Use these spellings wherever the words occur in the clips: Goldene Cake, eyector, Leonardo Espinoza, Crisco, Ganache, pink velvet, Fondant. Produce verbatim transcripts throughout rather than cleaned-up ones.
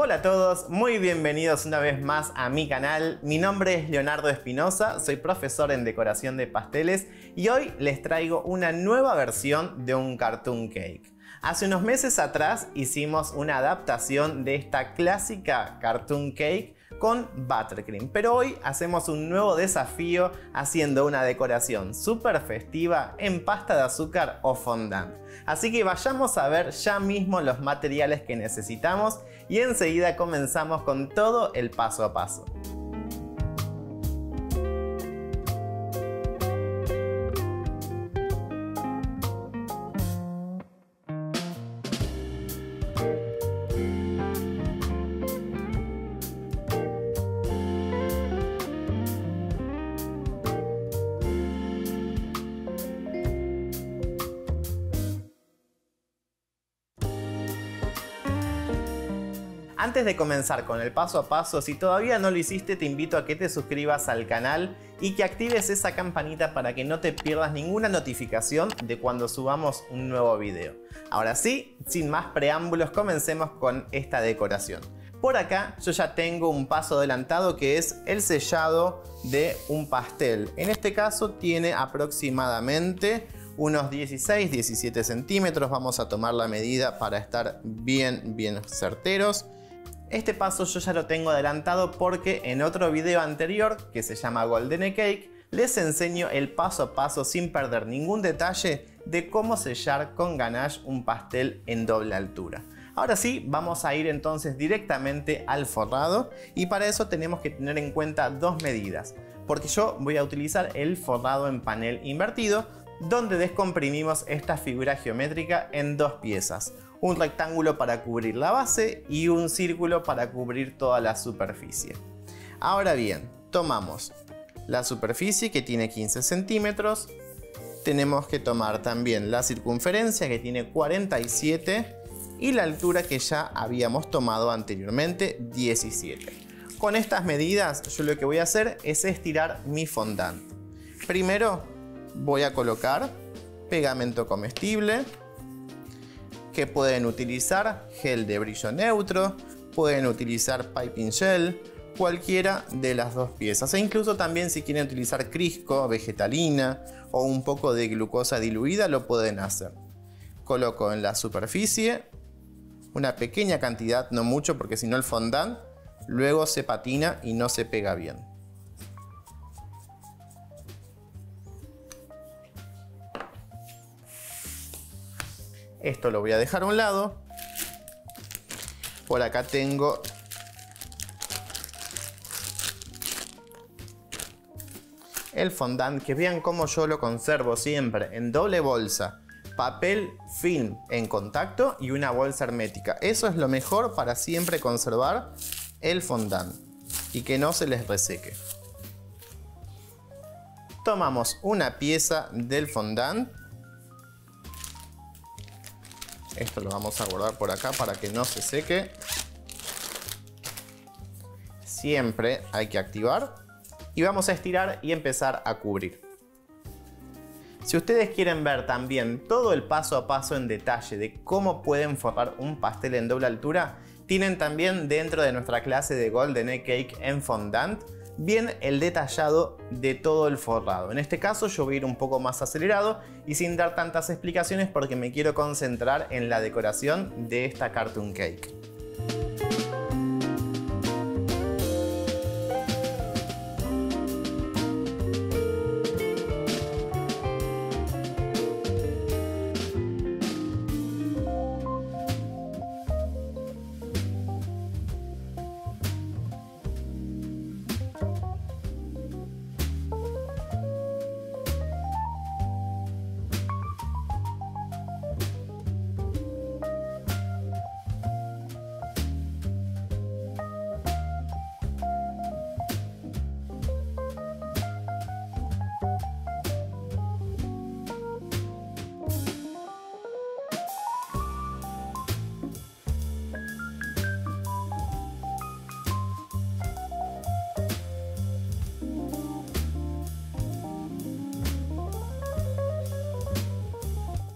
Hola a todos, muy bienvenidos una vez más a mi canal. Mi nombre es Leonardo Espinoza, soy profesor en decoración de pasteles y hoy les traigo una nueva versión de un cartoon cake. Hace unos meses atrás hicimos una adaptación de esta clásica cartoon cake con buttercream, pero hoy hacemos un nuevo desafío haciendo una decoración súper festiva en pasta de azúcar o fondant. Así que vayamos a ver ya mismo los materiales que necesitamos y enseguida comenzamos con todo el paso a paso. Antes de comenzar con el paso a paso, si todavía no lo hiciste, te invito a que te suscribas al canal y que actives esa campanita para que no te pierdas ninguna notificación de cuando subamos un nuevo video. Ahora sí, sin más preámbulos, comencemos con esta decoración. Por acá yo ya tengo un paso adelantado que es el sellado de un pastel. En este caso tiene aproximadamente unos dieciséis a diecisiete centímetros. Vamos a tomar la medida para estar bien, bien certeros. Este paso yo ya lo tengo adelantado porque en otro video anterior, que se llama Goldene Cake, les enseño el paso a paso sin perder ningún detalle de cómo sellar con ganache un pastel en doble altura. Ahora sí, vamos a ir entonces directamente al forrado y para eso tenemos que tener en cuenta dos medidas, porque yo voy a utilizar el forrado en panel invertido, donde descomprimimos esta figura geométrica en dos piezas. Un rectángulo para cubrir la base y un círculo para cubrir toda la superficie. Ahora bien, tomamos la superficie que tiene quince centímetros. Tenemos que tomar también la circunferencia que tiene cuarenta y siete y la altura que ya habíamos tomado anteriormente, diecisiete. Con estas medidas yo lo que voy a hacer es estirar mi fondant. Primero voy a colocar pegamento comestible, que pueden utilizar gel de brillo neutro, pueden utilizar piping gel, cualquiera de las dos piezas, e incluso también si quieren utilizar Crisco, vegetalina o un poco de glucosa diluida lo pueden hacer. Coloco en la superficie una pequeña cantidad, no mucho porque si no el fondant luego se patina y no se pega bien. Esto lo voy a dejar a un lado. Por acá tengo el fondant, que vean cómo yo lo conservo siempre en doble bolsa, papel film en contacto y una bolsa hermética. Eso es lo mejor para siempre conservar el fondant y que no se les reseque. Tomamos una pieza del fondant. Esto lo vamos a guardar por acá para que no se seque. Siempre hay que activar. Y vamos a estirar y empezar a cubrir. Si ustedes quieren ver también todo el paso a paso en detalle de cómo pueden forrar un pastel en doble altura, tienen también dentro de nuestra clase de Goldene Cake en fondant bien el detallado de todo el forrado. En este caso yo voy a ir un poco más acelerado y sin dar tantas explicaciones porque me quiero concentrar en la decoración de esta cartoon cake.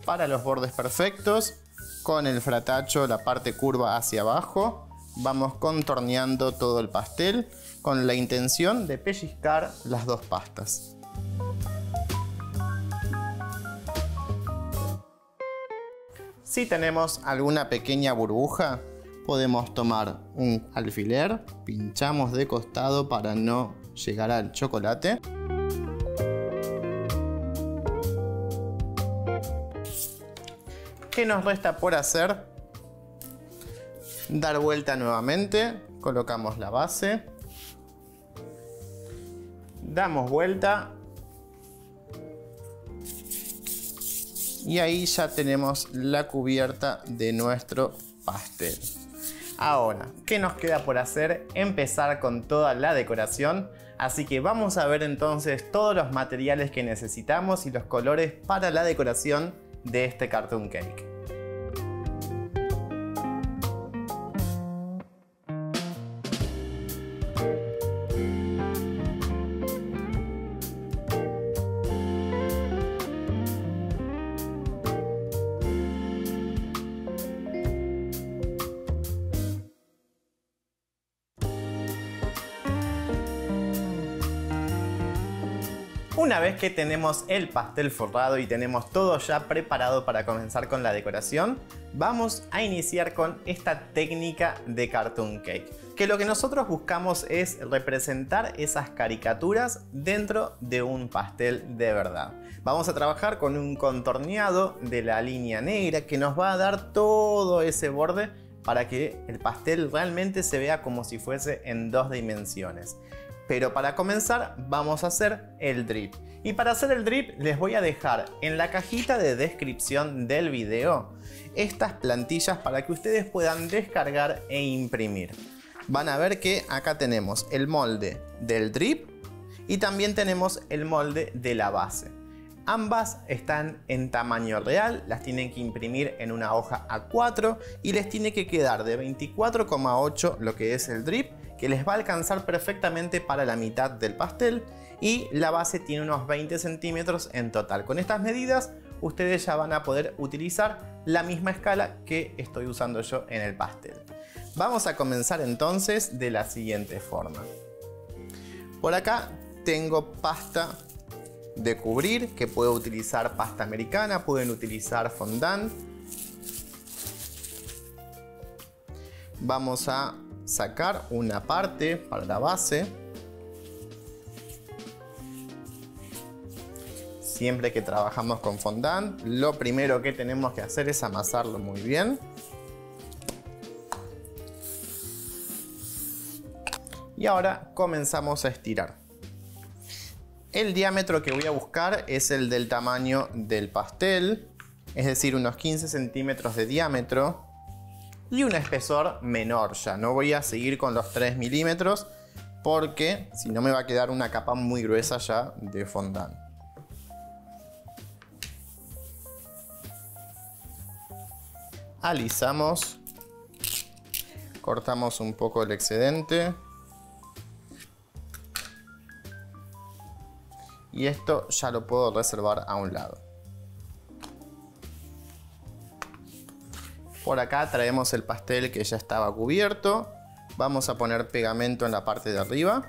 Para los bordes perfectos, con el fratacho la parte curva hacia abajo, vamos contorneando todo el pastel con la intención de pellizcar las dos pastas. Si tenemos alguna pequeña burbuja, podemos tomar un alfiler, pinchamos de costado para no llegar al chocolate. ¿Qué nos resta por hacer? Dar vuelta nuevamente, colocamos la base, damos vuelta y ahí ya tenemos la cubierta de nuestro pastel. Ahora, ¿qué nos queda por hacer? Empezar con toda la decoración. Así que vamos a ver entonces todos los materiales que necesitamos y los colores para la decoración de este cartoon cake. Una vez que tenemos el pastel forrado y tenemos todo ya preparado para comenzar con la decoración, vamos a iniciar con esta técnica de cartoon cake, que lo que nosotros buscamos es representar esas caricaturas dentro de un pastel de verdad. Vamos a trabajar con un contorneado de la línea negra que nos va a dar todo ese borde para que el pastel realmente se vea como si fuese en dos dimensiones. Pero para comenzar vamos a hacer el drip. Y para hacer el drip les voy a dejar en la cajita de descripción del video estas plantillas para que ustedes puedan descargar e imprimir. Van a ver que acá tenemos el molde del drip y también tenemos el molde de la base. Ambas están en tamaño real, las tienen que imprimir en una hoja A cuatro y les tiene que quedar de veinticuatro coma ocho lo que es el drip, que les va a alcanzar perfectamente para la mitad del pastel, y la base tiene unos veinte centímetros en total. Con estas medidas ustedes ya van a poder utilizar la misma escala que estoy usando yo en el pastel. Vamos a comenzar entonces de la siguiente forma. Por acá tengo pasta de cubrir, que puedo utilizar pasta americana, pueden utilizar fondant. Vamos a sacar una parte para la base. Siempre que trabajamos con fondant, lo primero que tenemos que hacer es amasarlo muy bien. Y ahora comenzamos a estirar. El diámetro que voy a buscar es el del tamaño del pastel, es decir, unos quince centímetros de diámetro. Y un espesor menor ya, no voy a seguir con los tres milímetros porque si no me va a quedar una capa muy gruesa ya de fondant. Alisamos, cortamos un poco el excedente y esto ya lo puedo reservar a un lado. Por acá traemos el pastel que ya estaba cubierto. Vamos a poner pegamento en la parte de arriba.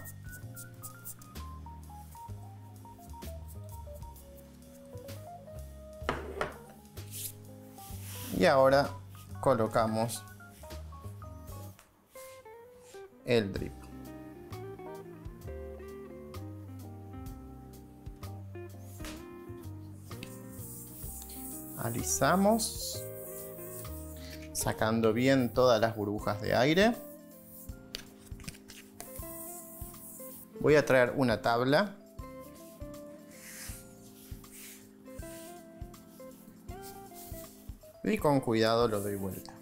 Y ahora colocamos el drip. Alisamos, sacando bien todas las burbujas de aire. Voy a traer una tabla. Y con cuidado lo doy vuelta.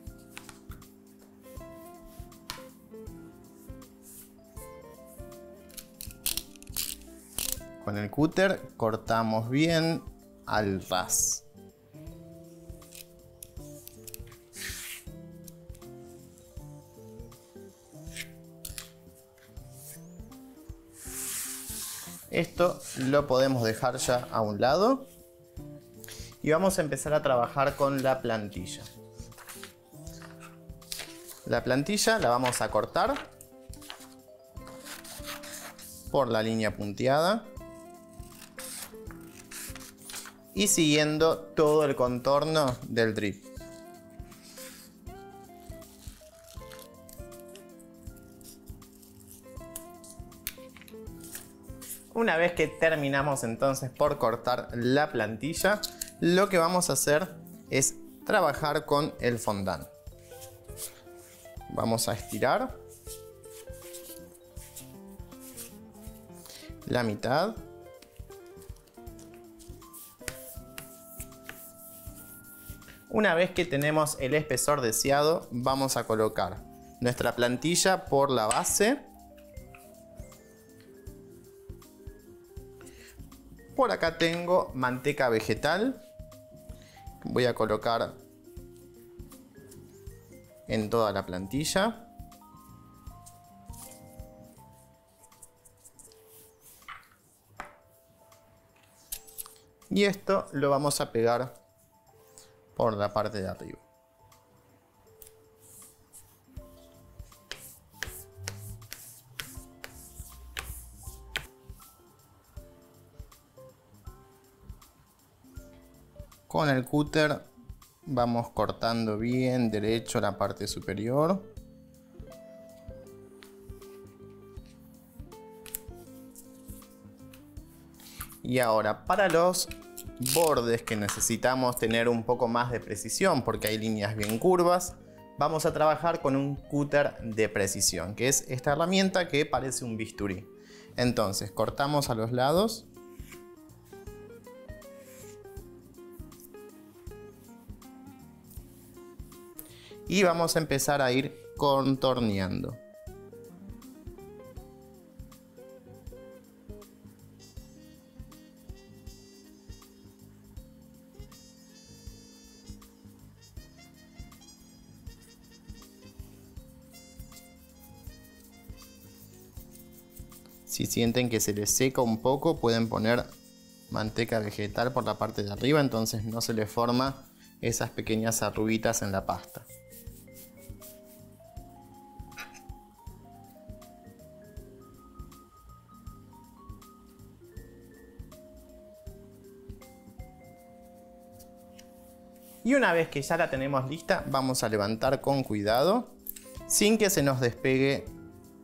Con el cúter cortamos bien al ras. Esto lo podemos dejar ya a un lado y vamos a empezar a trabajar con la plantilla. La plantilla la vamos a cortar por la línea punteada y siguiendo todo el contorno del drip. Una vez que terminamos entonces por cortar la plantilla, lo que vamos a hacer es trabajar con el fondant. Vamos a estirar la mitad. Una vez que tenemos el espesor deseado, vamos a colocar nuestra plantilla por la base. Por acá tengo manteca vegetal. Voy a colocar en toda la plantilla. Y esto lo vamos a pegar por la parte de arriba. Con el cúter vamos cortando bien derecho la parte superior. Y ahora, para los bordes que necesitamos tener un poco más de precisión porque hay líneas bien curvas, vamos a trabajar con un cúter de precisión, que es esta herramienta que parece un bisturí. Entonces cortamos a los lados. Y vamos a empezar a ir contorneando. Si sienten que se les seca un poco, pueden poner manteca vegetal por la parte de arriba, entonces no se les forma esas pequeñas arruguitas en la pasta. Y una vez que ya la tenemos lista, vamos a levantar con cuidado, sin que se nos despegue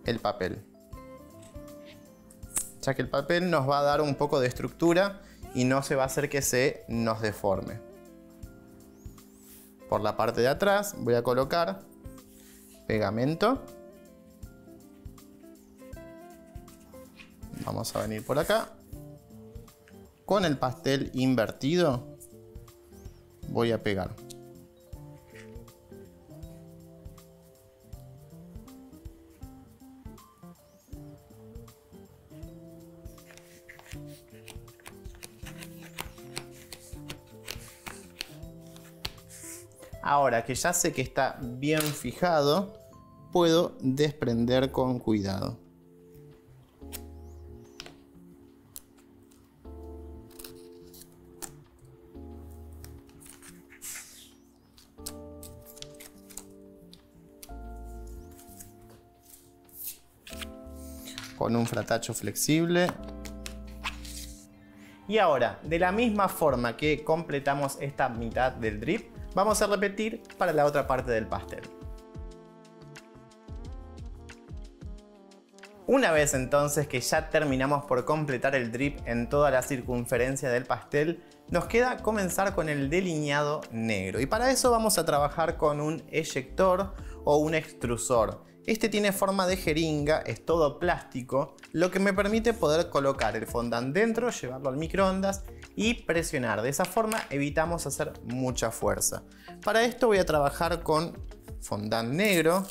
el papel. Ya que el papel nos va a dar un poco de estructura y no se va a hacer que se nos deforme. Por la parte de atrás voy a colocar pegamento. Vamos a venir por acá. Con el pastel invertido voy a pegar. Ahora que ya sé que está bien fijado, puedo desprender con cuidado. Con un fratacho flexible. Y ahora, de la misma forma que completamos esta mitad del drip, vamos a repetir para la otra parte del pastel. Una vez entonces que ya terminamos por completar el drip en toda la circunferencia del pastel, nos queda comenzar con el delineado negro. Y para eso vamos a trabajar con un eyector o un extrusor. Este tiene forma de jeringa, es todo plástico, lo que me permite poder colocar el fondant dentro, llevarlo al microondas y presionar. De esa forma evitamos hacer mucha fuerza. Para esto voy a trabajar con fondant negro,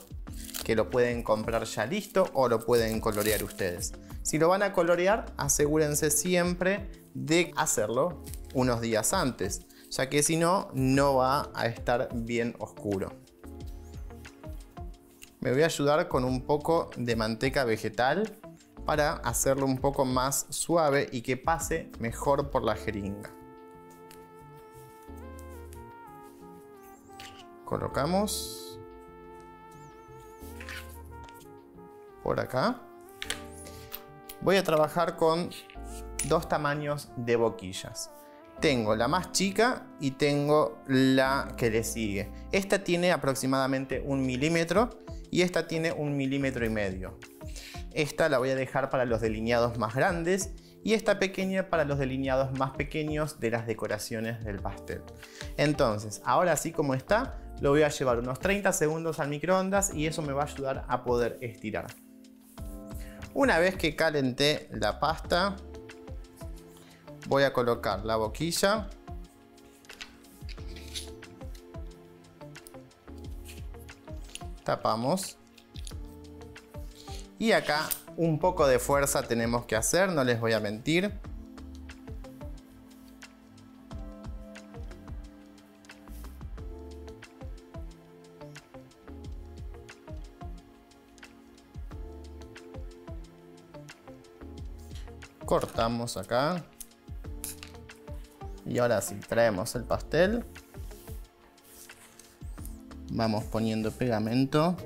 que lo pueden comprar ya listo o lo pueden colorear ustedes. Si lo van a colorear, asegúrense siempre de hacerlo unos días antes, ya que si no, no va a estar bien oscuro. Me voy a ayudar con un poco de manteca vegetal para hacerlo un poco más suave y que pase mejor por la jeringa. Colocamos. por acá. Voy a trabajar con dos tamaños de boquillas. Tengo la más chica y tengo la que le sigue. Esta tiene aproximadamente un milímetro y esta tiene un milímetro y medio. Esta la voy a dejar para los delineados más grandes y esta pequeña para los delineados más pequeños de las decoraciones del pastel. Entonces, ahora así como está, lo voy a llevar unos treinta segundos al microondas y eso me va a ayudar a poder estirar. Una vez que calenté la pasta, voy a colocar la boquilla. Tapamos. Y acá un poco de fuerza tenemos que hacer, no les voy a mentir. Cortamos acá. Y ahora sí, traemos el pastel. Vamos poniendo pegamento.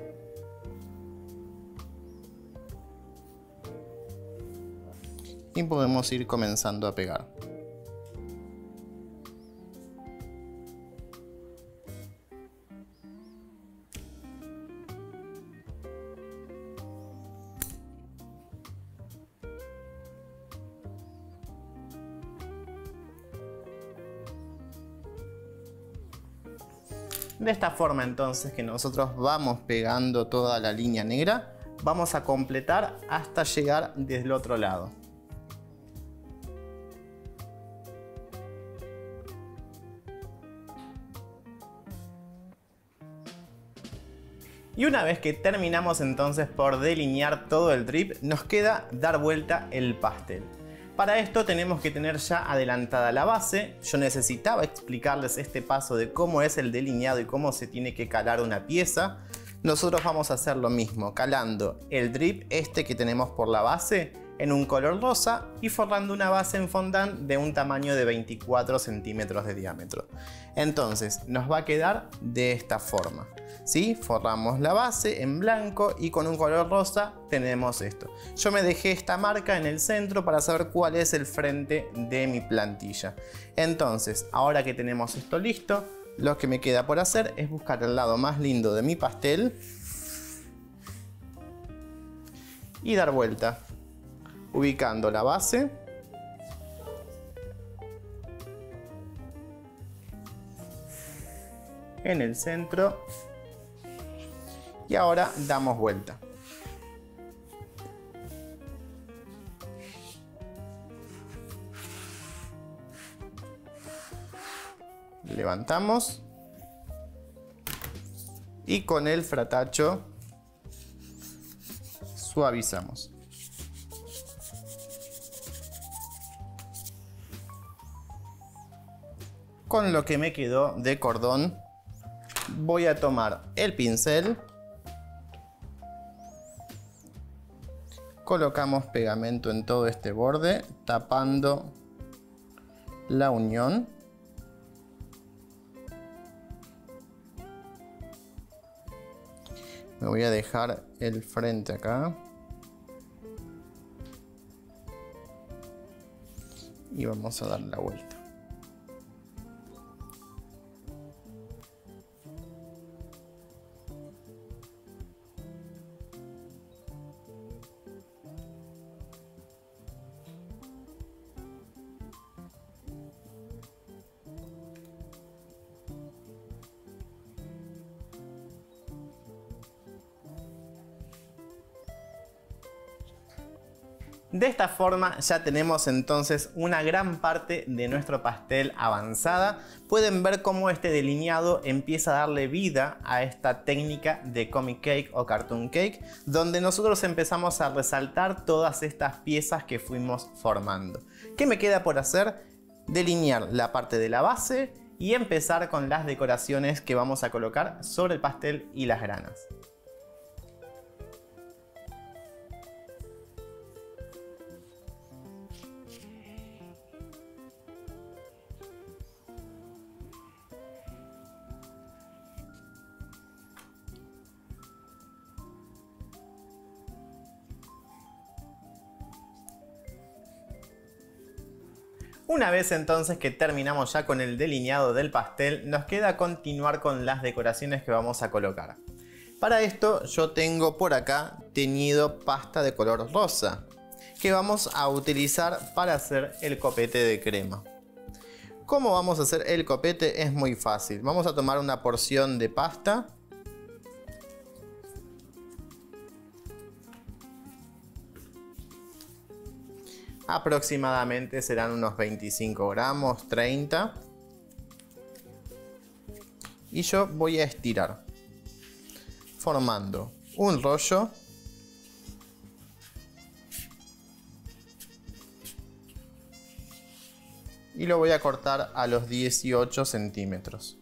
Y podemos ir comenzando a pegar. De esta forma entonces que nosotros vamos pegando toda la línea negra, vamos a completar hasta llegar desde el otro lado. Y una vez que terminamos entonces por delinear todo el trip, nos queda dar vuelta el pastel. Para esto tenemos que tener ya adelantada la base. Yo necesitaba explicarles este paso de cómo es el delineado y cómo se tiene que calar una pieza. Nosotros vamos a hacer lo mismo, calando el drip este que tenemos por la base en un color rosa y forrando una base en fondant de un tamaño de veinticuatro centímetros de diámetro. Entonces nos va a quedar de esta forma. ¿Sí? Forramos la base en blanco y con un color rosa tenemos esto. Yo me dejé esta marca en el centro para saber cuál es el frente de mi plantilla. Entonces, ahora que tenemos esto listo, lo que me queda por hacer es buscar el lado más lindo de mi pastel y dar vuelta, ubicando la base en el centro. Y ahora damos vuelta. Levantamos. Y con el fratacho suavizamos. Con lo que me quedó de cordón, voy a tomar el pincel. Colocamos pegamento en todo este borde, tapando la unión. Me voy a dejar el frente acá. Y vamos a dar la vuelta. De esta forma ya tenemos entonces una gran parte de nuestro pastel avanzada. Pueden ver cómo este delineado empieza a darle vida a esta técnica de comic cake o cartoon cake, donde nosotros empezamos a resaltar todas estas piezas que fuimos formando. ¿Qué me queda por hacer? Delinear la parte de la base y empezar con las decoraciones que vamos a colocar sobre el pastel y las granas. Una vez entonces que terminamos ya con el delineado del pastel, nos queda continuar con las decoraciones que vamos a colocar. Para esto yo tengo por acá teñido pasta de color rosa, que vamos a utilizar para hacer el copete de crema. ¿Cómo vamos a hacer el copete? Es muy fácil. Vamos a tomar una porción de pasta. Aproximadamente serán unos veinticinco gramos, treinta. Y yo voy a estirar, formando un rollo. Y lo voy a cortar a los dieciocho centímetros.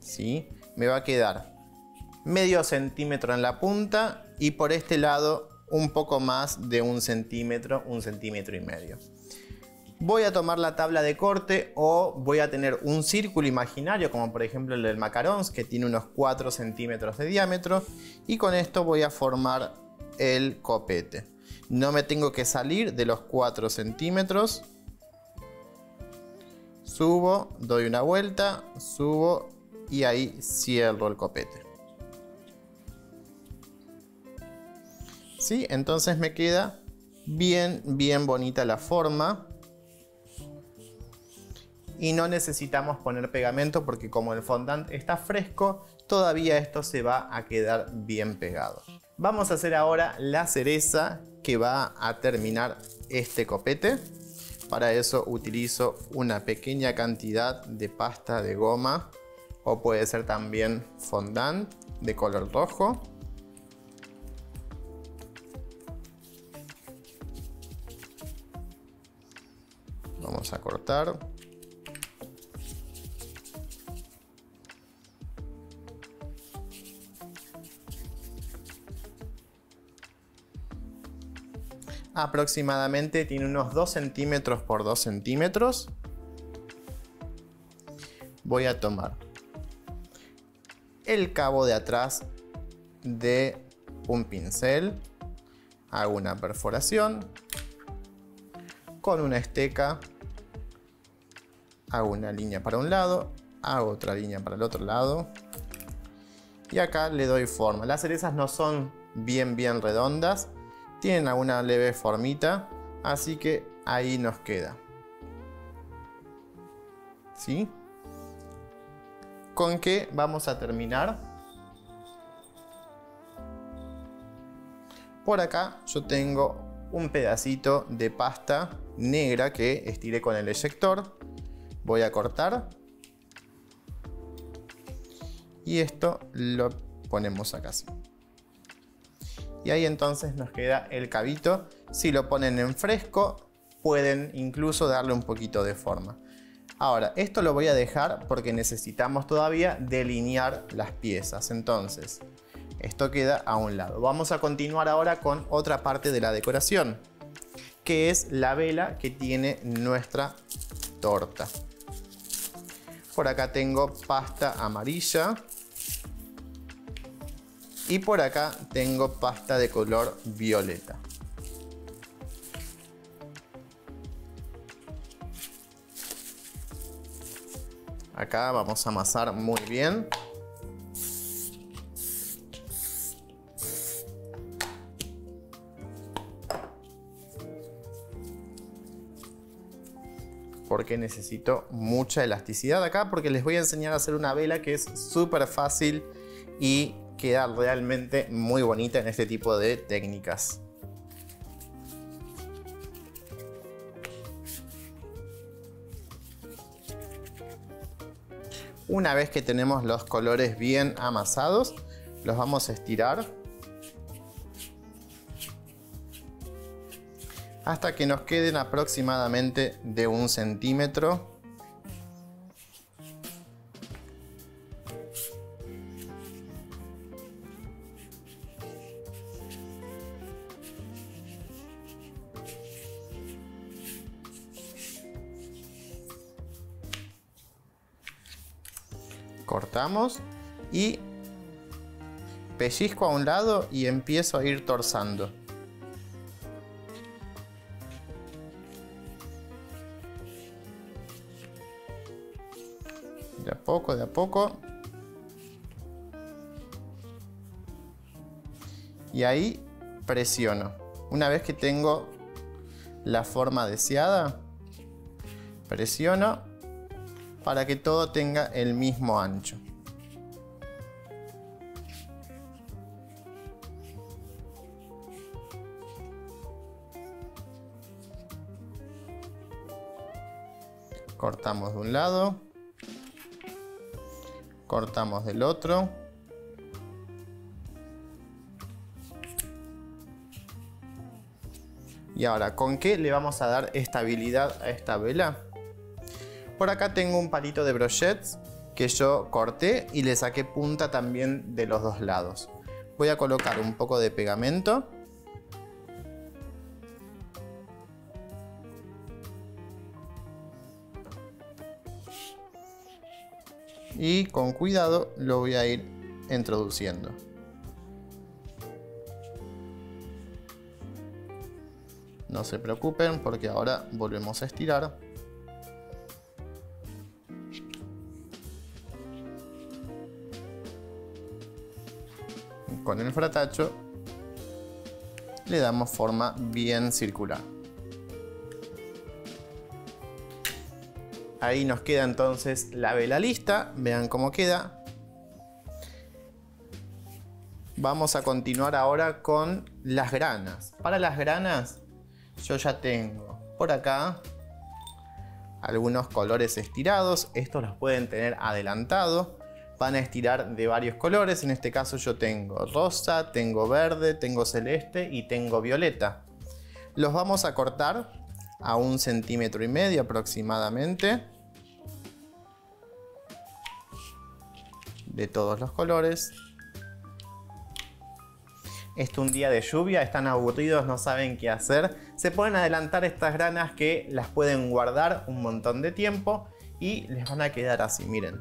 ¿Sí? Me va a quedar medio centímetro en la punta y por este lado un poco más de un centímetro, un centímetro y medio. Voy a tomar la tabla de corte o voy a tener un círculo imaginario como por ejemplo el del macarons, que tiene unos cuatro centímetros de diámetro, y con esto voy a formar el copete. No me tengo que salir de los cuatro centímetros. Subo, doy una vuelta, subo y ahí cierro el copete. ¿Sí? Entonces me queda bien, bien bonita la forma. Y no necesitamos poner pegamento porque como el fondant está fresco, todavía esto se va a quedar bien pegado. Vamos a hacer ahora la cereza que va a terminar este copete. Para eso utilizo una pequeña cantidad de pasta de goma. O puede ser también fondant de color rojo. Vamos a cortar. Aproximadamente tiene unos dos centímetros por dos centímetros. Voy a tomar el cabo de atrás de un pincel, hago una perforación, con una esteca hago una línea para un lado, hago otra línea para el otro lado y acá le doy forma. Las cerezas no son bien bien redondas, tienen alguna leve formita, así que ahí nos queda. ¿Sí? Con que vamos a terminar. Por acá yo tengo un pedacito de pasta negra que estiré con el eyector. Voy a cortar. Y esto lo ponemos acá así. Y ahí entonces nos queda el cabito. Si lo ponen en fresco, pueden incluso darle un poquito de forma. Ahora, esto lo voy a dejar porque necesitamos todavía delinear las piezas. Entonces, esto queda a un lado. Vamos a continuar ahora con otra parte de la decoración, que es la vela que tiene nuestra torta. Por acá tengo pasta amarilla. Y por acá tengo pasta de color violeta. Acá vamos a amasar muy bien. Porque necesito mucha elasticidad acá, porque les voy a enseñar a hacer una vela que es súper fácil y queda realmente muy bonita en este tipo de técnicas. Una vez que tenemos los colores bien amasados, los vamos a estirar hasta que nos queden aproximadamente de un centímetro. Cortamos y pellizco a un lado y empiezo a ir torzando. De a poco, de a poco. Y ahí presiono. Una vez que tengo la forma deseada, presiono para que todo tenga el mismo ancho. Cortamos de un lado, cortamos del otro. Y ahora, ¿con qué le vamos a dar estabilidad a esta vela? Por acá tengo un palito de brochets que yo corté y le saqué punta también de los dos lados. Voy a colocar un poco de pegamento. Y con cuidado lo voy a ir introduciendo. No se preocupen porque ahora volvemos a estirar. Con el fratacho le damos forma bien circular. Ahí nos queda entonces la vela lista. Vean cómo queda. Vamos a continuar ahora con las granas. Para las granas yo ya tengo por acá algunos colores estirados. Estos los pueden tener adelantados. Van a estirar de varios colores. En este caso yo tengo rosa, tengo verde, tengo celeste y tengo violeta. Los vamos a cortar a un centímetro y medio aproximadamente de todos los colores. Este un día de lluvia, están aburridos, no saben qué hacer. Se pueden adelantar estas granas que las pueden guardar un montón de tiempo y les van a quedar así, miren.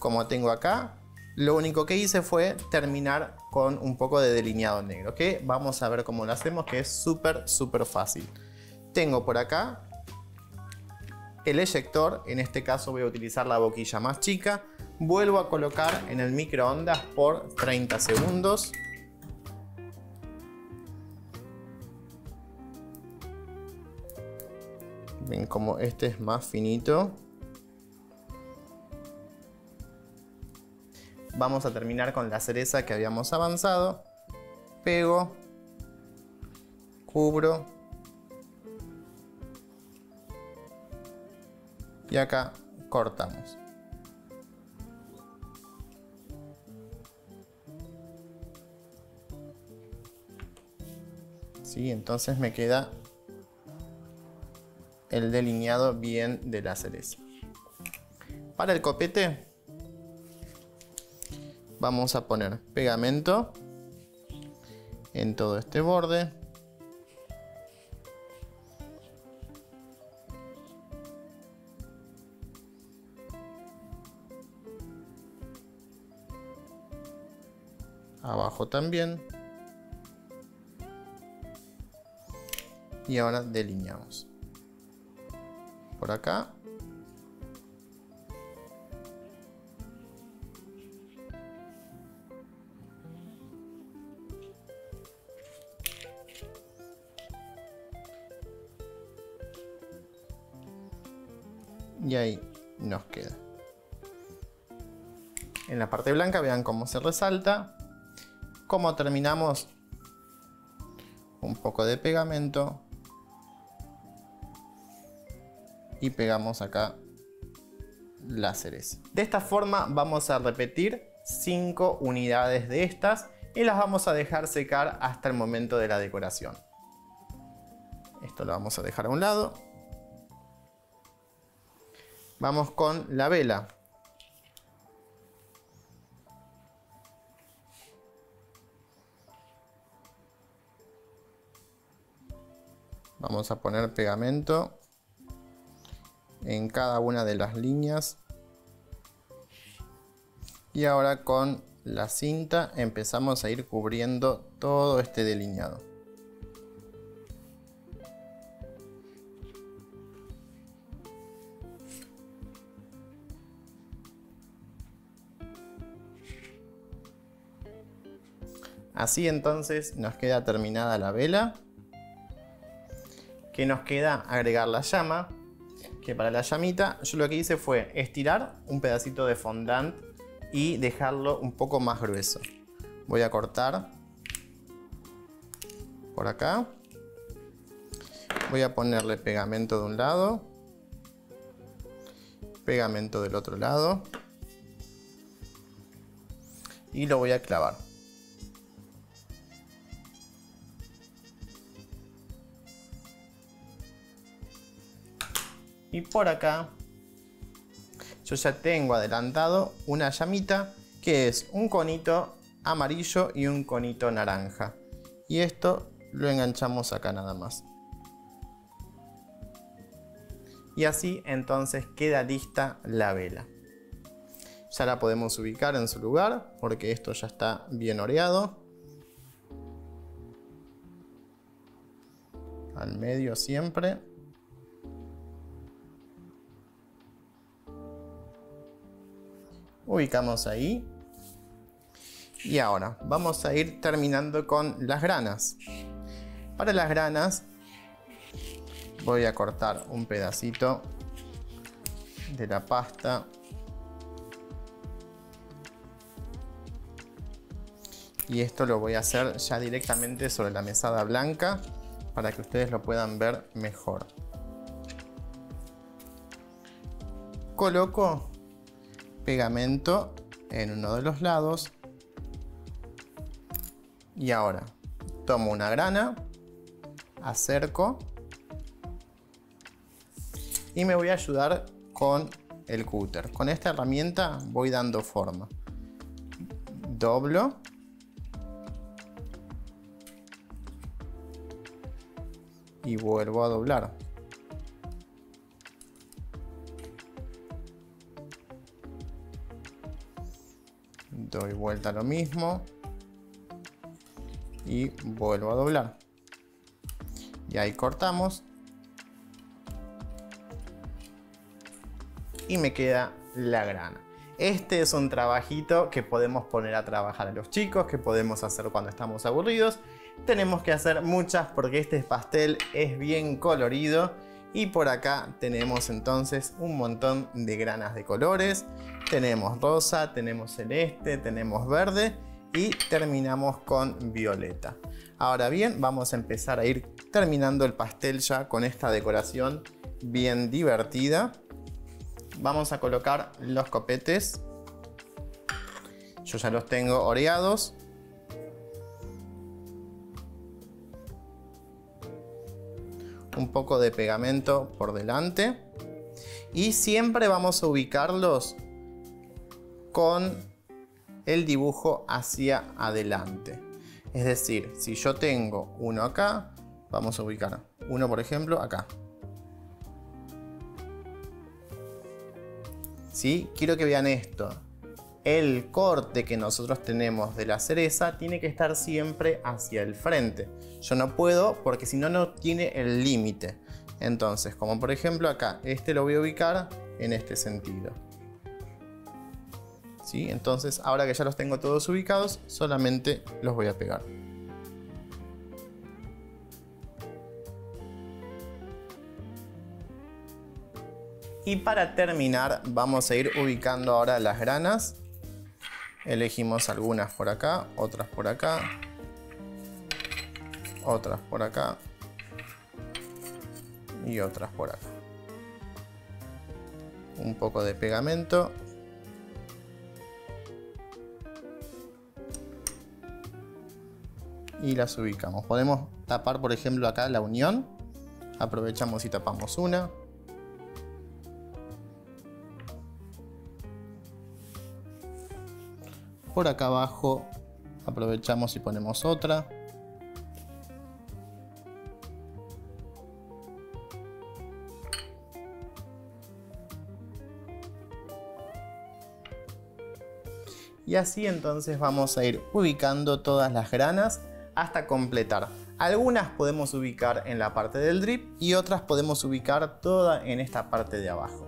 Como tengo acá, lo único que hice fue terminar con un poco de delineado negro, que vamos a ver cómo lo hacemos, que es súper, súper fácil. Tengo por acá el eyector, en este caso voy a utilizar la boquilla más chica. Vuelvo a colocar en el microondas por treinta segundos. Ven como este es más finito. Vamos a terminar con la cereza que habíamos avanzado. Pego, cubro. Y acá cortamos. Sí, entonces me queda el delineado bien de la cereza. Para el copete vamos a poner pegamento en todo este borde. Abajo también. Y ahora delineamos. Por acá. Y ahí nos queda. En la parte blanca vean cómo se resalta. Como terminamos, un poco de pegamento. Y pegamos acá la cereza. De esta forma vamos a repetir cinco unidades de estas y las vamos a dejar secar hasta el momento de la decoración. Esto lo vamos a dejar a un lado. Vamos con la vela. Vamos a poner pegamento en cada una de las líneas. Y ahora con la cinta empezamos a ir cubriendo todo este delineado. Así entonces nos queda terminada la vela, que nos queda agregar la llama, que para la llamita yo lo que hice fue estirar un pedacito de fondant y dejarlo un poco más grueso. Voy a cortar por acá, voy a ponerle pegamento de un lado, pegamento del otro lado y lo voy a clavar. Y por acá yo ya tengo adelantado una llamita que es un conito amarillo y un conito naranja. Y esto lo enganchamos acá nada más. Y así entonces queda lista la vela. Ya la podemos ubicar en su lugar porque esto ya está bien oreado. Al medio siempre. Ubicamos ahí y ahora vamos a ir terminando con las granas. Para las granas voy a cortar un pedacito de la pasta y esto lo voy a hacer ya directamente sobre la mesada blanca para que ustedes lo puedan ver mejor. Coloco pegamento en uno de los lados y ahora tomo una grana, acerco y me voy a ayudar con el cúter. Con esta herramienta voy dando forma, doblo y vuelvo a doblar. Doy vuelta a lo mismo y vuelvo a doblar y ahí cortamos y me queda la grana. Este es un trabajito que podemos poner a trabajar a los chicos, que podemos hacer cuando estamos aburridos. Tenemos que hacer muchas porque este pastel es bien colorido. Y por acá tenemos entonces un montón de granas de colores. Tenemos rosa, tenemos celeste, tenemos verde y terminamos con violeta. Ahora bien, vamos a empezar a ir terminando el pastel ya con esta decoración bien divertida. Vamos a colocar los copetes. Yo ya los tengo oreados. Un poco de pegamento por delante y siempre vamos a ubicarlos con el dibujo hacia adelante. Es decir, si yo tengo uno acá, vamos a ubicar uno por ejemplo acá. ¿Sí? Quiero que vean esto. El corte que nosotros tenemos de la cereza tiene que estar siempre hacia el frente. Yo no puedo porque si no, no tiene el límite. Entonces, como por ejemplo acá, este lo voy a ubicar en este sentido. ¿Sí? Entonces, ahora que ya los tengo todos ubicados, solamente los voy a pegar. Y para terminar, vamos a ir ubicando ahora las granas. Elegimos algunas por acá, otras por acá, otras por acá y otras por acá. Un poco de pegamento. Y las ubicamos. Podemos tapar, por ejemplo, acá la unión. Aprovechamos y tapamos una. Por acá abajo aprovechamos y ponemos otra. y así entonces vamos a ir ubicando todas las granas hasta completar. Algunas podemos ubicar en la parte del drip y otras podemos ubicar toda en esta parte de abajo.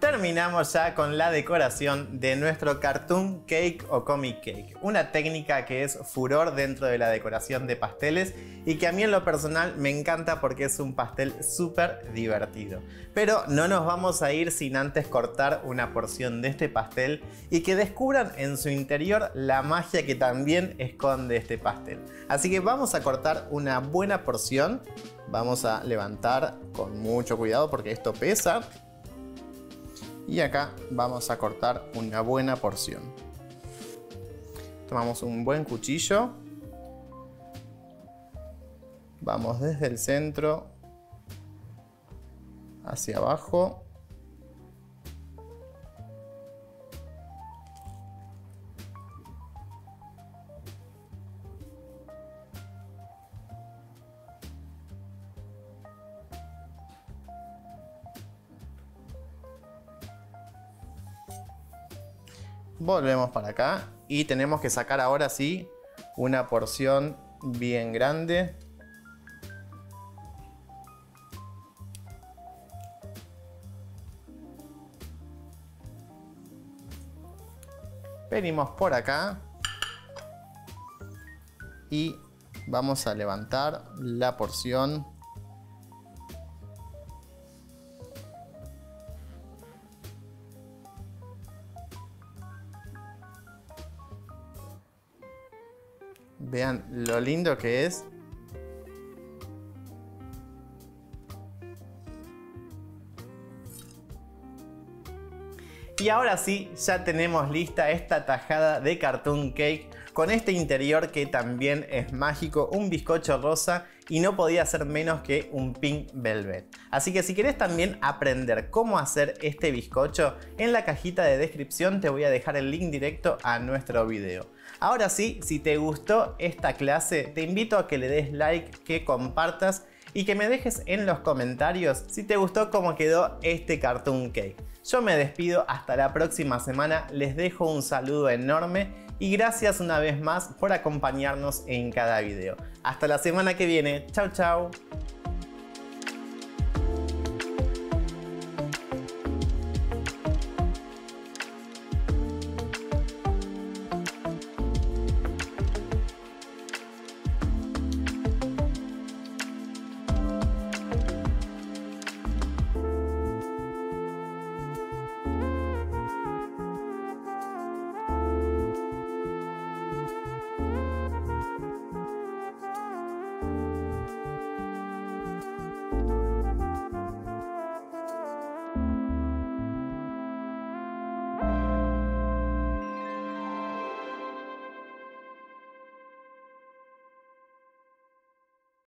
Terminamos ya con la decoración de nuestro cartoon cake o comic cake, una técnica que es furor dentro de la decoración de pasteles y que a mí en lo personal me encanta porque es un pastel súper divertido. Pero no nos vamos a ir sin antes cortar una porción de este pastel y que descubran en su interior la magia que también esconde este pastel. Así que vamos a cortar una buena porción, vamos a levantar con mucho cuidado porque esto pesa. Y acá vamos a cortar una buena porción. Tomamos un buen cuchillo. Vamos desde el centro hacia abajo. Volvemos para acá y tenemos que sacar ahora sí una porción bien grande. Venimos por acá y vamos a levantar la porción. Vean lo lindo que es. Y ahora sí, ya tenemos lista esta tajada de cartoon cake con este interior que también es mágico, un bizcocho rosa y no podía ser menos que un pink velvet. Así que si querés también aprender cómo hacer este bizcocho, en la cajita de descripción te voy a dejar el link directo a nuestro video. Ahora sí, si te gustó esta clase, te invito a que le des like, que compartas y que me dejes en los comentarios si te gustó cómo quedó este cartoon cake. Yo me despido hasta la próxima semana, les dejo un saludo enorme y gracias una vez más por acompañarnos en cada video. Hasta la semana que viene, chau chau.